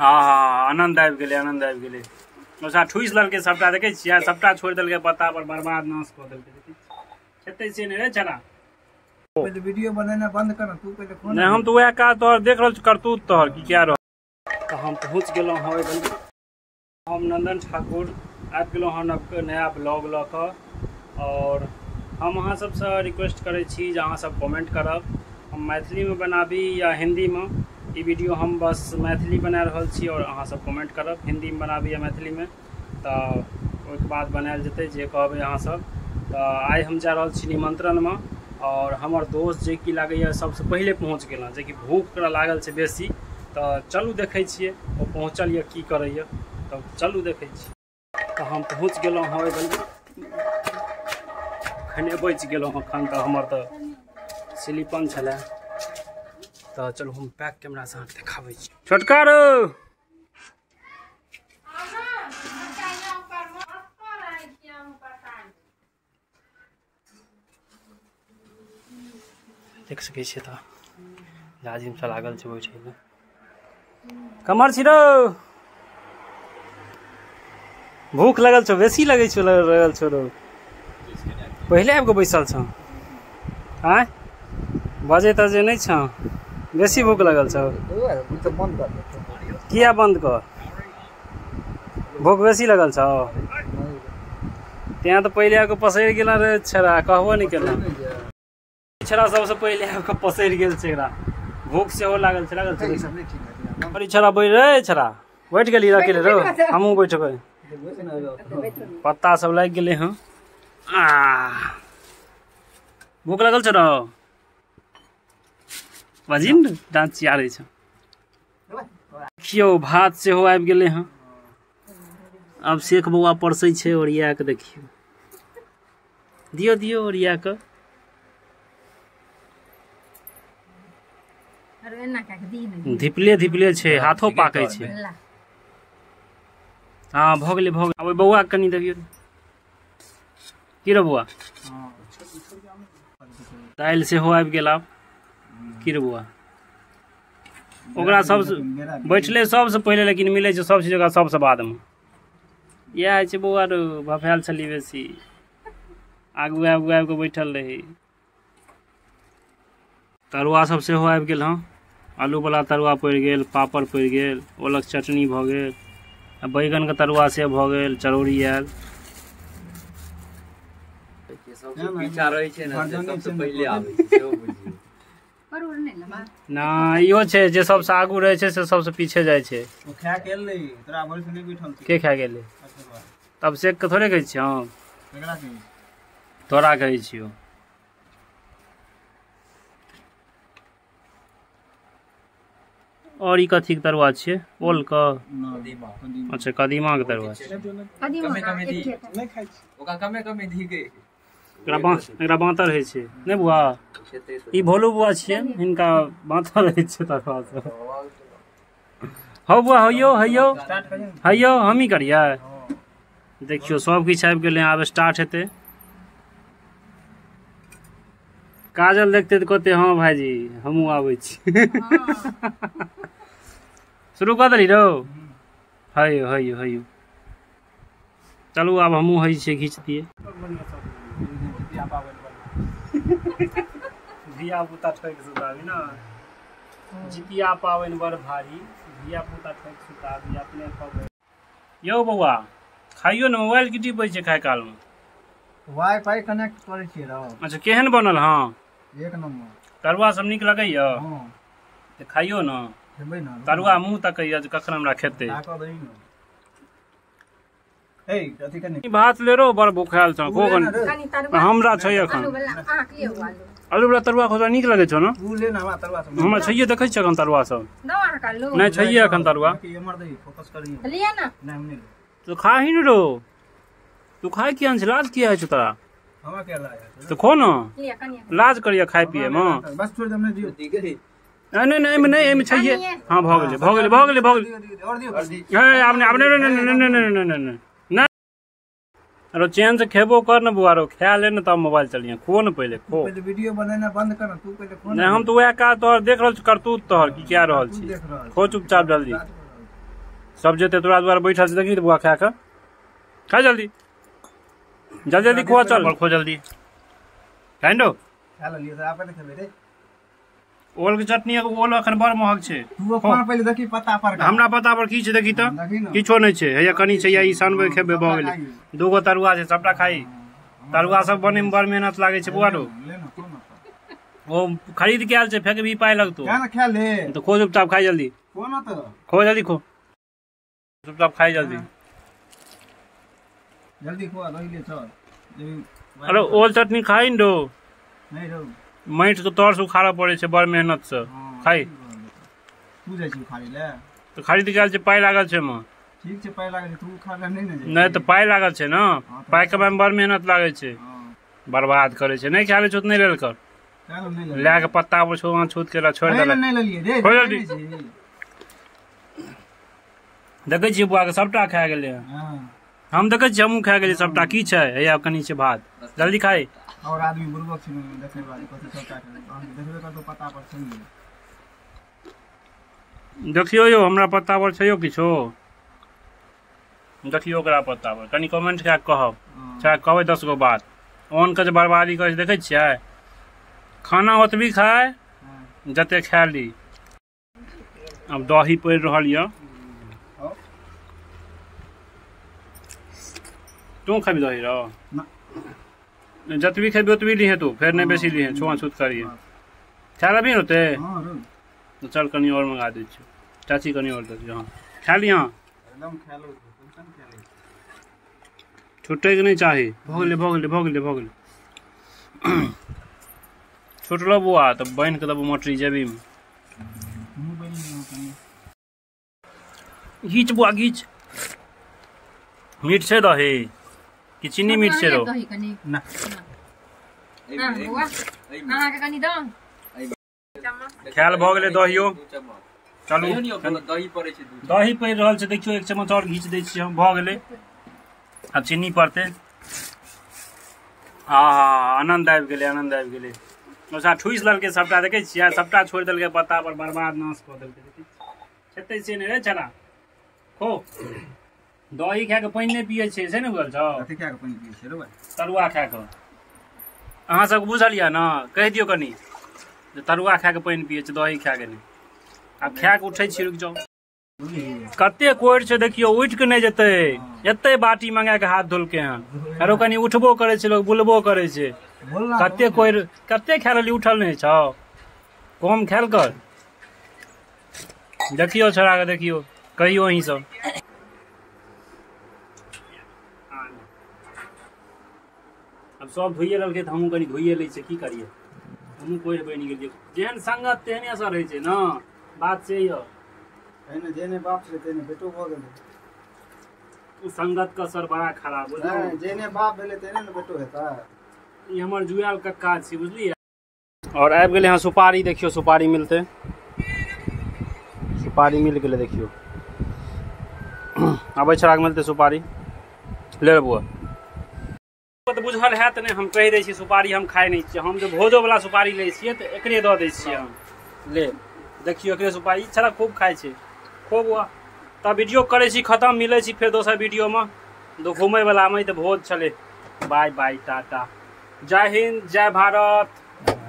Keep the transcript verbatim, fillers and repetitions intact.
हाँ हाँ आनंद आबि गेलै आनंद आबि गेलै नौसा ठुसि लेलकै सबटा देखै छियै सबटा छोड़ि देलकै पत्ता पर बर्बाद नाश कऽ देलकै खेतै से नै रे छला पहिले वीडियो बनाना बंद कर तू पहिले फोन नै हम त ओए का तोहर देख रहल छी करतूत तोहर की क्या रह त हम पहुँच गेलौ हवे बंदी हम नंदन ठाकुर आबि गेलौ हन नया ब्लॉग ल क और हम अहाँ सबसँ रिक्वेस्ट करै छी जे अहाँ सब कमेंट करब हम मैथिली में बनाबी या हिंदी में ये वीडियो हम बस मैथिली बना रहल छी और अहाँ सब कमेंट करब हिंदी में बनाबी या मैथिली में तो ओके बाद बनायल जेतै जे कहबै अहाँ सब तो आई हम जा रहल छी निमंत्रण में और हमार दोस्त जे कि लागैए सबसे पहले पहुँच गेल जे कि भूख लागल से बेसी तो चलू देखै छियै ओ पहुँचल या की करैए तब चलू देखै छी तो हम पहुँच गेलहुँ हँ एखने बचि गेलहुँ एखन तऽ हमर तऽ सिलिपन छलै तो चलो हम बैक कैमरा से देखा छोटका रो देख सके लाजिम से लागल बैठे कमर छी रो भूख लगल छो बेसी लगे छो लगल छो रो पहले आबि कऽ बैसल छौ आँय बजे तजे नहि छौ बेसी भूख लगल छौ किया बंद कर भूख बेसी लगल छौ तें तो पहले आबि कऽ पसरि गेल रे छड़ा कहबो नहि केलहुँ छड़ा सबसे पहले आबि पसरि गेल छड़ा भूख सेहो लागल छै लागल छै छड़ा बैठ रे छड़ा बैठ गेली रखै रो हमहूँ बैठबै पत्ता सब लागि गेलै हँ आ भूख लागल छौ बाजी ने डाँच चियारै छौ देखियौ भात सेहो आबि गेलै हँ अब शेख बौआ परसै छै ओरिया कऽ देखियौ दियौ दियौ ओरिया कऽ धिपले धिपले छे हाथों पाके छे हाँ भऽ गेलै भऽ गेलै बौआ कनि देखियौ की रे बौआ दालि सेहो आबि गेल आब की रे बौआ ओकरा सबसँ बैठले सबसँ पहिले लेकिन मिलै छै सब चीज ओकरा सबसँ बादमे इएह होइ छै बौआ रो भफायल छली बेसी आगू आगू आबि कऽ बैठल रही तरुआ सब सेहो आबि गेल हँ आलू वाला तरुआ पड़ि गेल पापड़ पड़ि गेल ओलक चटनी भऽ गेल आ बैगन के तरुआ से भऽ गेल चरौरी आयल नहि इहो छै जे सबसँ आगू रहै छै से सबसँ पीछे जाइ छै के खा गेलै तब से थोड़े कहै छियै हम तोरा कहै छियौ और ई कथी के तरुआ छियै ओल के अच्छा कदीमा के तरुआ छियै एकरा बाँतर होइ छै नहि बुआ ई भोलू बुआ छियै हिनका बाँतर रहै छै तरुआ सब हौ बुआ हइयौ हइयौ हइयौ हमही करियै देखियौ सब किछु आबि गेलै आब स्टार्ट हेतै काजल देखते तऽ कहते हँ भाइजी हमहूँ आबै छी शुरू कऽ देली रौ हयौ हयौ हयौ चलू आब हमहूँ होइ छै घीच दियै धियापुता ठोकि सुताबी ने जितिया पाबनि बड़ भारी धियापुता ठोकि सुताबी अपने कहबै यौ बौआ खाइयो ने मोबाइल की टिपै छै खाइ कालमे वाइ फाइ कनेक्ट करै छियै रौ अच्छा केहन बनल हँ एक नंबर तरुआ सब नीक लगैया हँ तऽ खाइयो ने तरुआ मुँह तकैया जे कखन हमरा खेतै भात ले रो बड़ भुखायल छौ हमरा छै एखन आलू वाला तरुआ खोजा नीक लगै छौ ने हमरा छैये देखै छियै एखन तरुआ सब नहि छैये एखन तरुआ तू खाही ने रो तू खाय किया छै लाज किया होइ छौ तोरा तऽ खो ने लाज करियै खाय पियै मे नहीं नहीं नहीं नहीं एमे चाहिए हां भ गेलै भ गेलै भ गेलै भ गेलै हे आपने आपने नहीं नहीं नहीं नहीं नहीं अरे चैन से खेबो कर न बुआरो खा ले न तब मोबाइल चलिए खो न पहले खो पहले वीडियो बनाना बंद कर तू पहले खो नहीं हम तो वह का तोहर देख रहल छी करतूत तोहर की क्या रहल छी खो चुपचाप जल्दी सब जते तोरा द्वारा बैठा से देखी बुआ खा के खा जल्दी जल्दी जल्दी खो चल खो जल्दी कांडो खा लियो सर आपे देखे बेटे ओल के चटनी है ओल अखन बड़ महग छे तू अपन पहिले देखी पता पर हमरा पता पर की छे देखी त किछो नै छे हैया कनी छे या ई सानबे खेबे भ गेलै दूगो तरुआ छे सबटा खाई तरुआ सब बने में बड़ मेहनत लागे छे बुआ रो ओ खरीद के आल छे फेक भी पाई लगतो ना खा ले तो खो चुपचाप खा जल्दी खो ना तो खो जल्दी खो चुपचाप खा जल्दी जल्दी खो लई ले चल अरे ओल चटनी खाइन दो नहीं रो माइट के तोर से उखाड़ा पड़े छे बड़ मेहनत से खाई तू जाई छी खाई ले तो खरीद के आल छे पाई लागल छे मां ठीक छे पाई लागल छे तू खा नहीं ने नहीं तो पाई लागल छे ना पाई के में बड़ मेहनत लागे छे बर्बाद करे छे नहीं खाले छुत नहीं लेल कर लाग पत्ता पर छोड़ छूत के छोड़ देला नहीं ललिए दे हो जल्दी देखै छी बुआ के सबटा खा गेलै हां हम देखै छी हमहु खा गेलै सबटा की छै हैया कनी छै भात जल्दी खाए और आदमी बुरबक छै देखै वाली कथि सबटा देखबे कर तो पत्ता पर छै देखियो यो हमरा पत्ता पर छै यो किछो देखियो ओकरा पत्ता पर कनी कमेंट कऽ कहब चाहे कहबै दस गो बात ओन के जे बर्बादी करै देखै छियै खाना ओतबी खाए जते खा ली अब दही पड़ रहा ये तू खबी दही रहो जतबी खेबी ओतबी ली है तू फिर नहीं बेसी ली है छुआ छूत करिए खा ला भी होते तो चल कहीं और मंगा दी चाची कहीं और दे हाँ खा ली हाँ छुटे के नहीं चाही भोगले भोगले भोगले भोगले छुटलो बुआ तब बहन के तब मोटरी जेबी में घीच बुआ घीच मीठ से रहे कि चीनी मीठ से रहो ना हां बुआ हां के कनी दो ख्याल भ गेले दहियो चलू दही पड़ै छै दही पड़ि रहल छै देखियौ एक चम्मच और घीच दै छियै हम भ गेलै अब चीनी पड़तै आहा आनंद आबि गेलै आनंद आबि गेलै नसा ठुइस लल के सबटा देखे छियै सबटा छोड़ देलके पत्ता पर बर्बाद नाश क देलके देखै छेतै से नै रे चला खो दही खा के पानी नै पियै छै से नै बुझल छौ कथि खा के पानी पियै छै रे भाई तरुआ खा के अहाँ सब बुझल या ना कहि दियौ कनी जे तरुआ खा के पानी पियै छै दही खा के नै अब खा के उठै छी रुक जाउ कते कोइर छै देखियौ उठ के नै जेतै एतै बाटी मंगा के हाथ धोलके हन आरो कनी उठबो करै छै लोग बुलबो करै छै कते कोई कते खेलली उठल नहीं छौ कम खेल कर देखियो छोड़ा के देखियो कहियो ही सब अब सब धोइए लगे तो हमू कहीं धोइए लै की करिए हमू कोई बन गए जेहन संगत तेहने असर है ना बात से ये जेहने बाप से तेहने बेटो हो गए संगत का असर बड़ा खराब है जेहने बाप भेले तेहने ने बेटो हेता ये हमर जुआल कक्का छी बुझलिए और आबि गेलै हँ सुपारी देखियो सुपारी मिलते सुपारी मिल गेलै देखियो आबै छराग मिलते सुपारी ले लेबो तऽ बुझल हैत नै हम कहि दै छी सुपारी हम खाइ नै छी हम जे भोजो वाला सुपारी लै छियै तऽ एकरे दऽ दै छियै हम ले देखियो एकरे सुपारी छरा खूब खाइ छै खूब हुआ तब वीडियो करै छी खत्म मिलै छी फेर दोसर वीडियो में दो घुमै वाला में तऽ भोज छले बाय बाय टाटा जय हिंद जय भारत।